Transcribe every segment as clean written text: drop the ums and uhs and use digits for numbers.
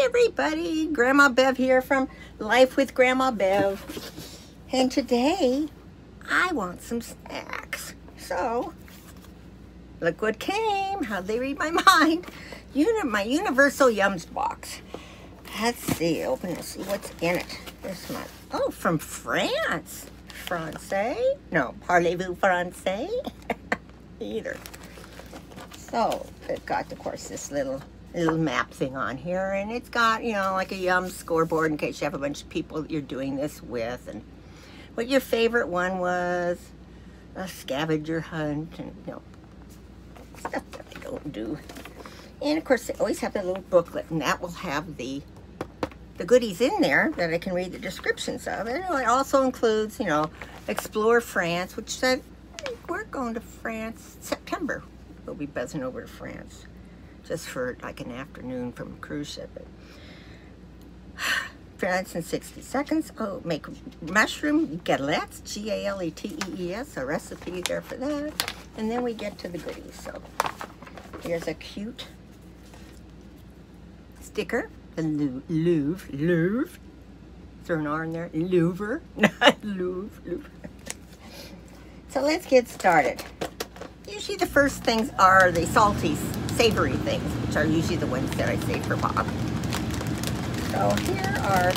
Hey everybody, Grandma Bev here from Life with Grandma Bev, and today I want some snacks. So look what came, how'd they read my mind? My Universal Yums box. Let's see, open and see what's in it this month. Oh, from France. Francais? No, parlez-vous francais? Either. So it got, of course, this little map thing on here, and it's got, you know, like a Yum scoreboard in case you have a bunch of people that you're doing this with, and what your favorite one was, a scavenger hunt, and you know, stuff that I don't do. And of course they always have that little booklet, and that will have the goodies in there that I can read the descriptions of. And it also includes, you know, Explore France, which said we're going to France September. We'll be buzzing over to France just for like an afternoon from a cruise ship. France in 60 seconds. Oh, make mushroom galettes, G-A-L-E-T-E-E-S, a recipe there for that. And then we get to the goodies. So here's a cute sticker, the Louvre. Throw an R in there, Louvre, not Louvre. So let's get started. Usually the first things are the salty, savory things, which are usually the ones that I save for Bob. So here are,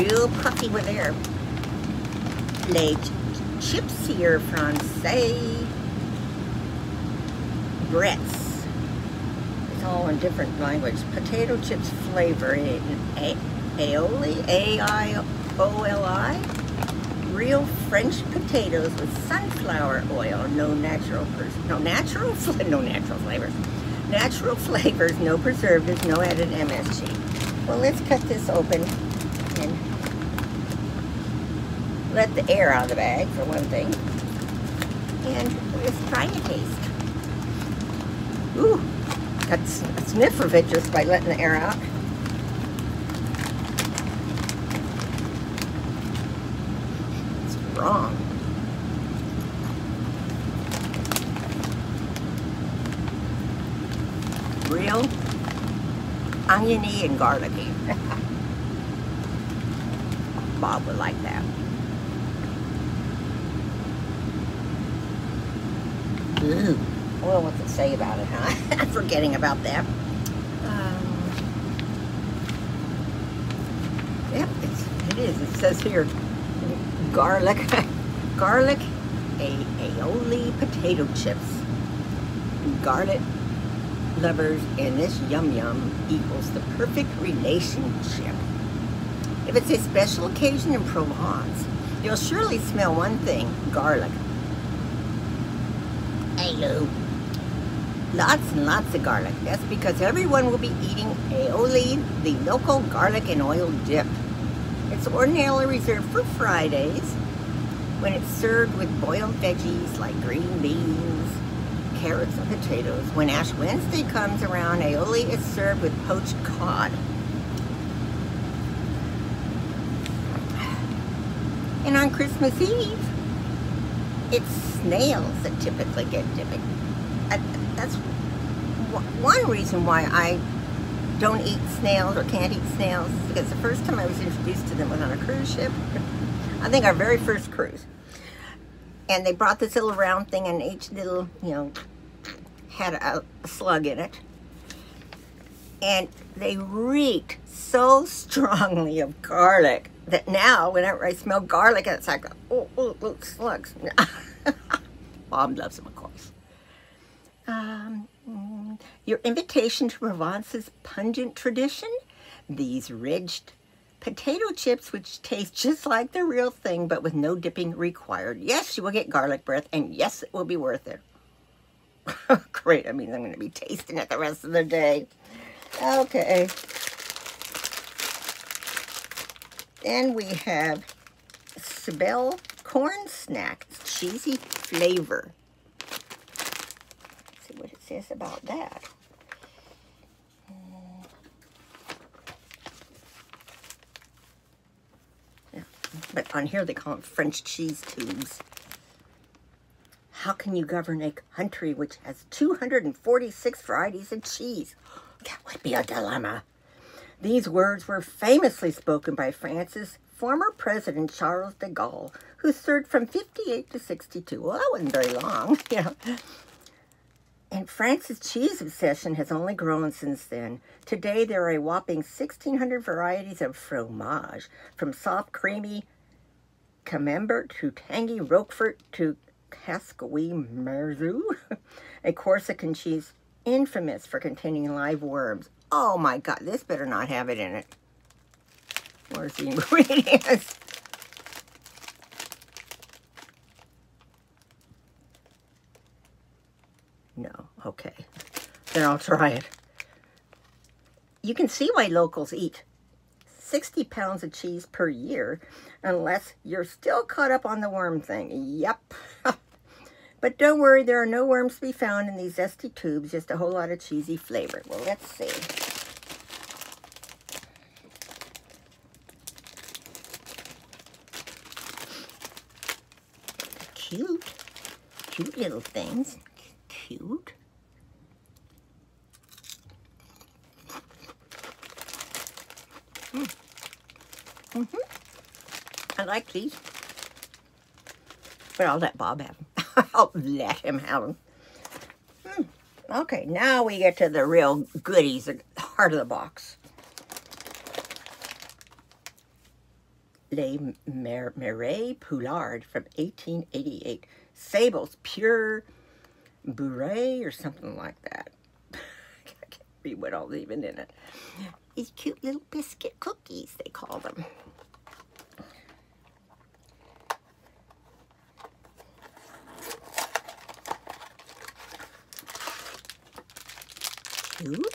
real puffy with air, les chips here, Francais, Brettes. It's all in different language. Potato chips flavor, aioli, A-I-O-L-I. Real French potatoes with sunflower oil, no natural flavors. Natural flavors, no preservatives, no added MSG. Well, let's cut this open and let the air out of the bag for one thing. And let's try to taste. Ooh, got a sniff of it just by letting the air out. Wrong. Real oniony and garlicky. Bob would like that. Ooh. Well, what's it say about it, huh? I'm forgetting about that. Yep, it is. It says here. Garlic, aioli potato chips, garlic lovers, and this yum equals the perfect relationship. If it's a special occasion in Provence, you'll surely smell one thing, garlic. Aioli. Lots and lots of garlic. That's because everyone will be eating aioli, the local garlic and oil dip. It's ordinarily reserved for Fridays when it's served with boiled veggies like green beans, carrots, and potatoes. When Ash Wednesday comes around, aioli is served with poached cod. And on Christmas Eve, it's snails that typically get dipping. That's one reason why I don't eat snails or can't eat snails, because the first time I was introduced to them was on a cruise ship. I think our very first cruise. And they brought this little round thing, and each little, you know, had a slug in it. And they reeked so strongly of garlic that now whenever I smell garlic, it's like, oh, slugs. Mom loves them, of course. Your invitation to Provence's pungent tradition? These ridged potato chips, which taste just like the real thing, but with no dipping required. Yes, you will get garlic breath, and yes, it will be worth it. Great, I mean, I'm going to be tasting it the rest of the day. Okay. Then we have Sabel corn snacks, cheesy flavor. What it says about that. Yeah. But on here they call them French cheese tubes. How can you govern a country which has 246 varieties of cheese? That would be a dilemma. These words were famously spoken by France's former President Charles de Gaulle, who served from 58 to 62. Well, that wasn't very long. Yeah. And France's cheese obsession has only grown since then. Today, there are a whopping 1,600 varieties of fromage, from soft, creamy Camembert to tangy Roquefort to Casquewimarzu, a Corsican cheese infamous for containing live worms. Oh my God, this better not have it in it. Where's the ingredients? No, okay. Then I'll try it. You can see why locals eat 60 pounds of cheese per year, unless you're still caught up on the worm thing. Yep. But don't worry, there are no worms to be found in these zesty tubes, just a whole lot of cheesy flavor. Well, let's see. Cute. Cute little things. Cute. Mm-hmm. I like these. But I'll let Bob have them. I'll let him have them. Okay, now we get to the real goodies, the heart of the box. La Mère Poulard from 1888. Sables, pure bourrée or something like that. I can't read what all's even in it. These cute little biscuit cookies, they call them. Cute.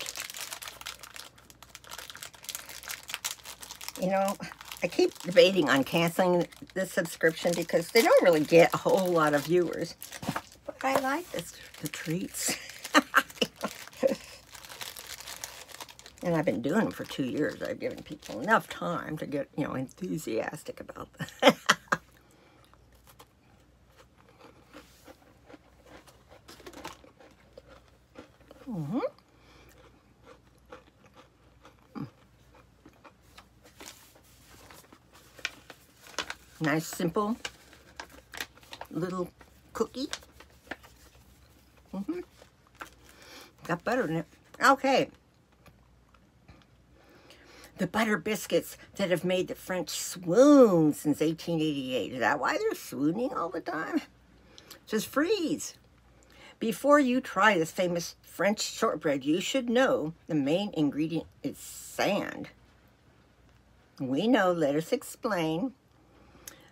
You know, I keep debating on canceling this subscription because they don't really get a whole lot of viewers. But I like this, the treats. And I've been doing them for 2 years. I've given people enough time to get, you know, enthusiastic about them. Mm-hmm. Nice, simple little cookie. Mm-hmm. Got butter in it. Okay. The butter biscuits that have made the French swoon since 1888. Is that why they're swooning all the time? Just freeze. Before you try this famous French shortbread, you should know the main ingredient is sand. We know, let us explain.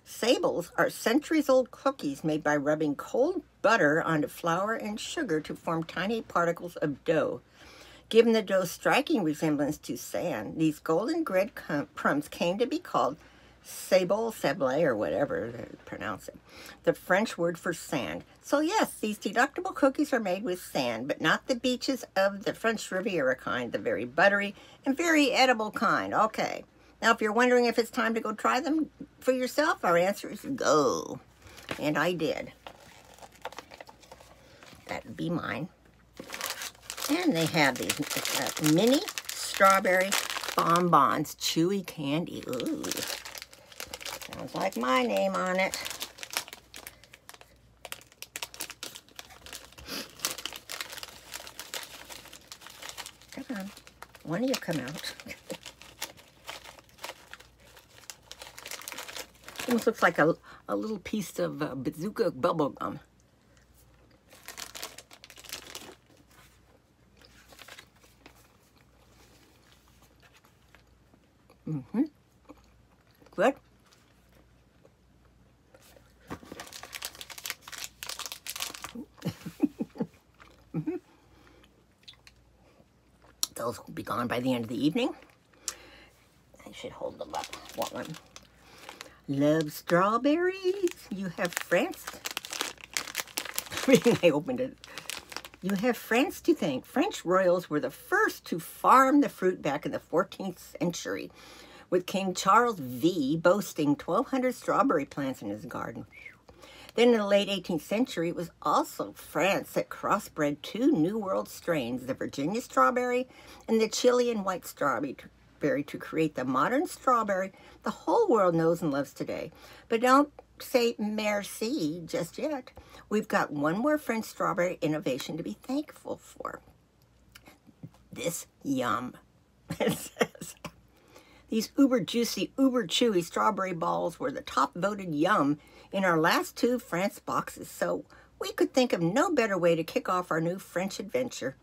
Sables are centuries-old cookies made by rubbing cold butter onto flour and sugar to form tiny particles of dough. Given the dough's striking resemblance to sand, these golden bread crumbs came to be called sablé, or whatever they pronounce it, the French word for sand. So yes, these delectable cookies are made with sand, but not the beaches of the French Riviera kind, the very buttery and very edible kind. Okay. Now, if you're wondering if it's time to go try them for yourself, our answer is go. And I did. That would be mine. And they have these mini strawberry bonbons, chewy candy. Ooh. Sounds like my name on it. Come on. One of you come out. Almost looks like a little piece of bazooka bubble gum. Mm-hmm. Good. Mm-hmm. Those will be gone by the end of the evening. I should hold them up. Want one? Love strawberries. You have France. I opened it. You have France to thank. French royals were the first to farm the fruit back in the 14th century, with King Charles V boasting 1,200 strawberry plants in his garden. Then in the late 18th century, it was also France that crossbred two New World strains, the Virginia strawberry and the Chilean white strawberry, to create the modern strawberry the whole world knows and loves today. But don't say merci just yet. We've got one more French strawberry innovation to be thankful for. This yum. It says, these uber juicy, uber chewy strawberry balls were the top voted yum in our last two France boxes, so we could think of no better way to kick off our new French adventure.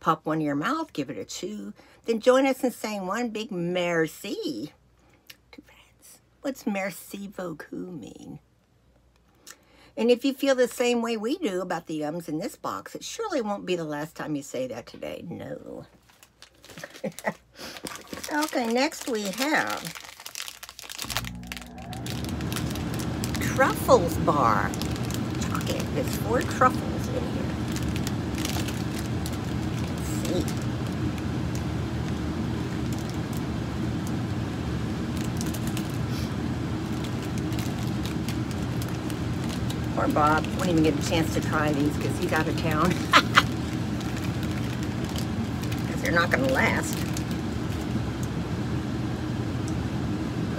Pop one in your mouth, give it a chew, then join us in saying one big merci to France. What's merci beaucoup mean? And if you feel the same way we do about the yums in this box, it surely won't be the last time you say that today. No. Okay, next we have Truffles Bar. Chocolate. There's four truffles in here. Poor Bob won't even get a chance to try these because he's out of town. Because they're not going to last.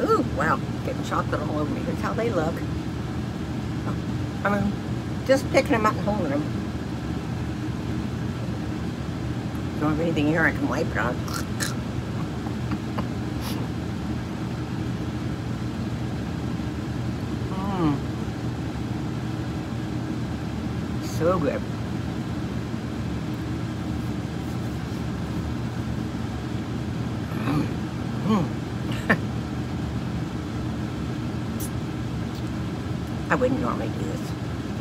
Ooh, wow, getting chocolate all over me. That's how they look. I mean, just picking them up and holding them. Don't have anything here I can wipe it on. So good. I wouldn't normally do this.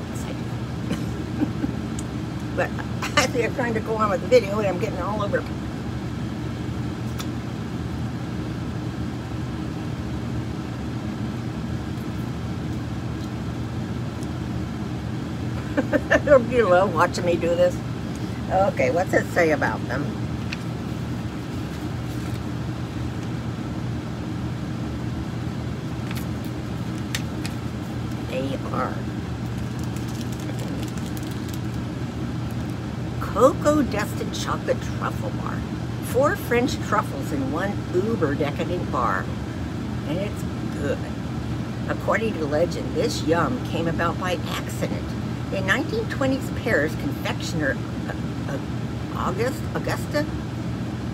Yes, I do. But I think I'm trying to go on with the video and I'm getting all over. Don't you love watching me do this? Okay, what's it say about them? They are cocoa dusted chocolate truffle bar. Four French truffles in one uber decadent bar. And it's good. According to legend, this yum came about by accident. In 1920s Paris, confectioner Auguste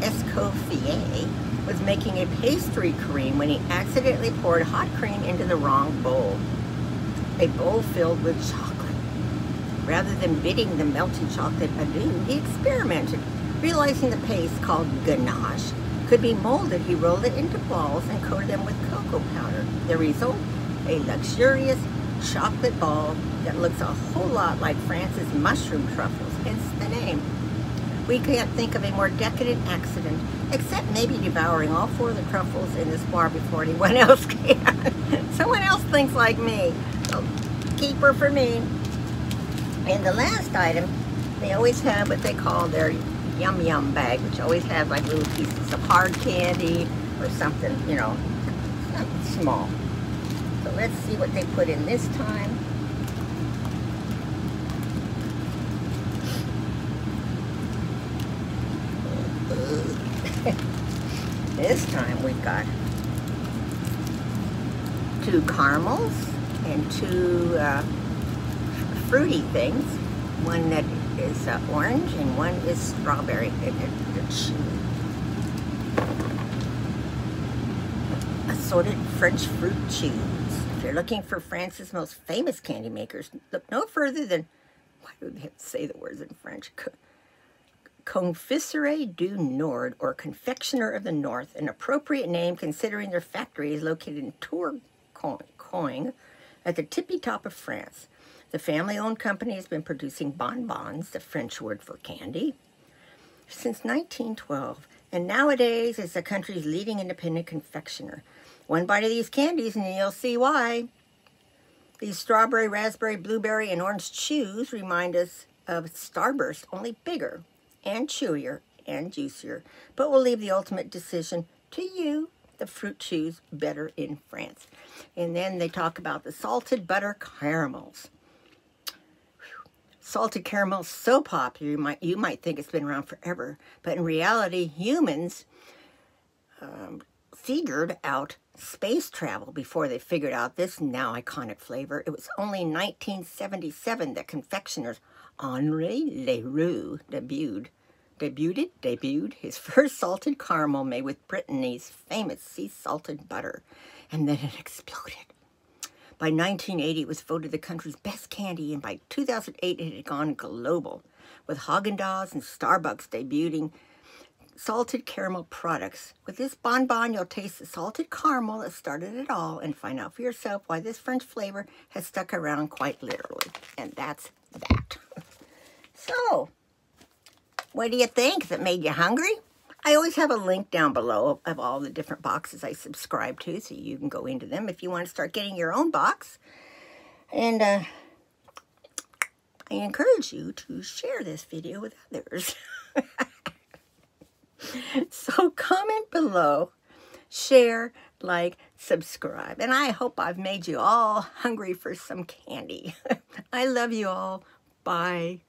Escoffier was making a pastry cream when he accidentally poured hot cream into the wrong bowl, a bowl filled with chocolate. Rather than bidding the melted chocolate adieu, he experimented. Realizing the paste, called ganache, could be molded, he rolled it into balls and coated them with cocoa powder. The result, a luxurious chocolate ball that looks a whole lot like France's mushroom truffles, hence the name. We can't think of a more decadent accident, except maybe devouring all four of the truffles in this bar before anyone else can. Someone else thinks like me. So, keeper for me. And the last item, they always have what they call their yum yum bag, which always has like little pieces of hard candy or something, you know, something small. So let's see what they put in this time. This time we've got two caramels and two fruity things. One that is orange and one is strawberry. Assorted French fruit chews. If you're looking for France's most famous candy makers, look no further than, why do they have to say the words in French? Confiserie du Nord, or Confectioner of the North, an appropriate name considering their factory is located in Tourcoing at the tippy top of France. The family-owned company has been producing bonbons, the French word for candy, since 1912, and nowadays is the country's leading independent confectioner. One bite of these candies and you'll see why. These strawberry, raspberry, blueberry, and orange chews remind us of Starburst, only bigger and chewier and juicier, but we'll leave the ultimate decision to you. The fruit chews better in France. And then they talk about the salted butter caramels. salted caramel so popular, you might think it's been around forever, but in reality, humans figured out space travel before they figured out this now iconic flavor. It was only in 1977 that confectioners Henri Leroux debuted his first salted caramel made with Brittany's famous sea-salted butter, and then it exploded. By 1980, it was voted the country's best candy, and by 2008, it had gone global, with Häagen-Dazs and Starbucks debuting salted caramel products. With this bonbon, you'll taste the salted caramel that started it all and find out for yourself why this French flavor has stuck around quite literally. And that's that. So, what do you think? That made you hungry? I always have a link down below of all the different boxes I subscribe to, so you can go into them if you want to start getting your own box. And I encourage you to share this video with others. So comment below, share, like, subscribe. And I hope I've made you all hungry for some candy. I love you all. Bye.